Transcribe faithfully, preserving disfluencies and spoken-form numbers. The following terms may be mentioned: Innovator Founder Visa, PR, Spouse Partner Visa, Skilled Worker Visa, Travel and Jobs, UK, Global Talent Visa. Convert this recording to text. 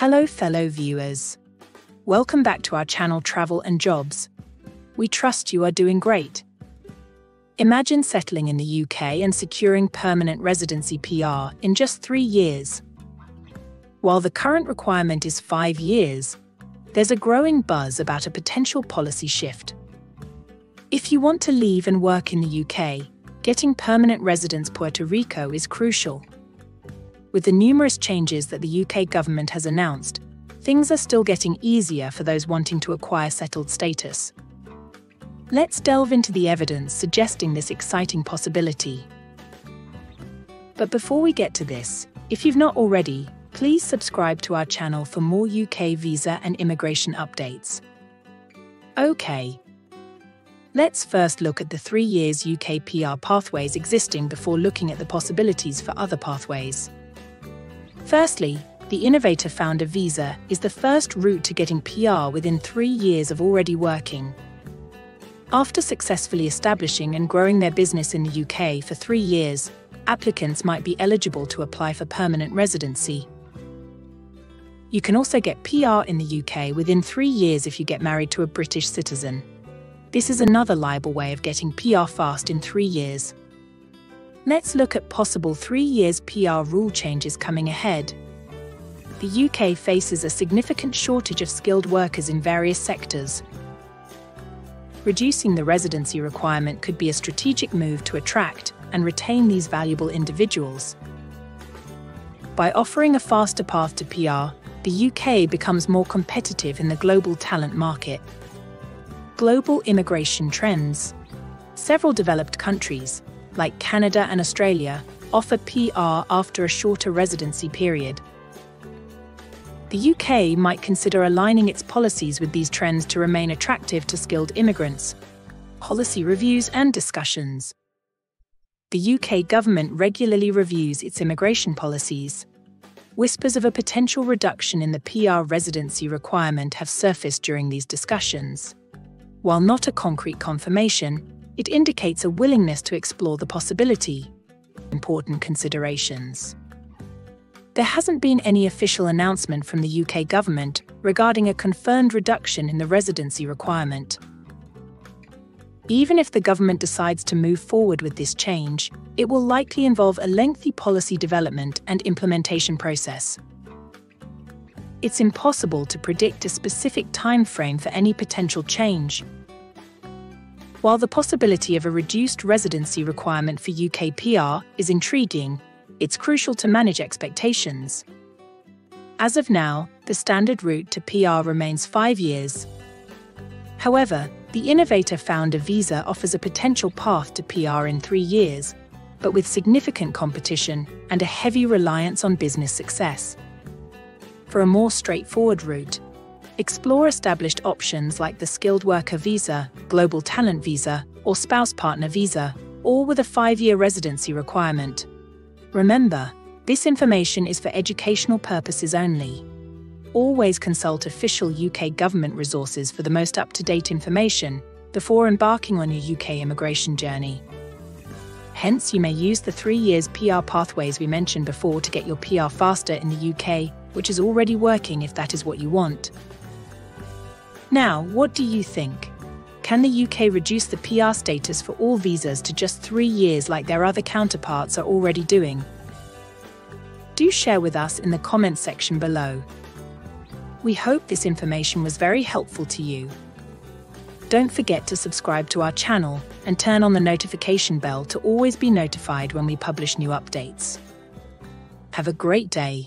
Hello, fellow viewers. Welcome back to our channel Travel and Jobs. We trust you are doing great. Imagine settling in the U K and securing permanent residency P R in just three years. While the current requirement is five years, there's a growing buzz about a potential policy shift. If you want to leave and work in the U K, getting permanent residence Puerto Rico is crucial. With the numerous changes that the U K government has announced, things are still getting easier for those wanting to acquire settled status. Let's delve into the evidence suggesting this exciting possibility. But before we get to this, if you've not already, please subscribe to our channel for more U K visa and immigration updates. Okay. Let's first look at the three years U K P R pathways existing before looking at the possibilities for other pathways. Firstly, the Innovator Founder Visa is the first route to getting P R within three years of already working. After successfully establishing and growing their business in the U K for three years, applicants might be eligible to apply for permanent residency. You can also get P R in the U K within three years if you get married to a British citizen. This is another reliable way of getting P R fast in three years. Let's look at possible three years P R rule changes coming ahead. The U K faces a significant shortage of skilled workers in various sectors. Reducing the residency requirement could be a strategic move to attract and retain these valuable individuals. By offering a faster path to P R, the U K becomes more competitive in the global talent market. Global immigration trends. Several developed countries, like Canada and Australia, offer P R after a shorter residency period. The U K might consider aligning its policies with these trends to remain attractive to skilled immigrants. Policy reviews and discussions. The U K government regularly reviews its immigration policies. Whispers of a potential reduction in the P R residency requirement have surfaced during these discussions. While not a concrete confirmation, it indicates a willingness to explore the possibility. Important considerations. There hasn't been any official announcement from the U K government regarding a confirmed reduction in the residency requirement. Even if the government decides to move forward with this change, it will likely involve a lengthy policy development and implementation process. It's impossible to predict a specific time frame for any potential change. While the possibility of a reduced residency requirement for U K P R is intriguing, it's crucial to manage expectations. As of now, the standard route to P R remains five years. However, the Innovator Founder Visa offers a potential path to P R in three years, but with significant competition and a heavy reliance on business success. For a more straightforward route, explore established options like the Skilled Worker Visa, Global Talent Visa, or Spouse Partner Visa, all with a five-year residency requirement. Remember, this information is for educational purposes only. Always consult official U K government resources for the most up-to-date information before embarking on your U K immigration journey. Hence, you may use the three years P R pathways we mentioned before to get your P R faster in the U K, which is already working if that is what you want. Now, what do you think? Can the U K reduce the P R status for all visas to just three years like their other counterparts are already doing? Do share with us in the comments section below. We hope this information was very helpful to you. Don't forget to subscribe to our channel and turn on the notification bell to always be notified when we publish new updates. Have a great day.